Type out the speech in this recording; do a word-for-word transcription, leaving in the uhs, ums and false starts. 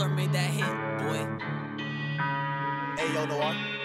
Hustler made that hit, boy. Hey, yo, Noir.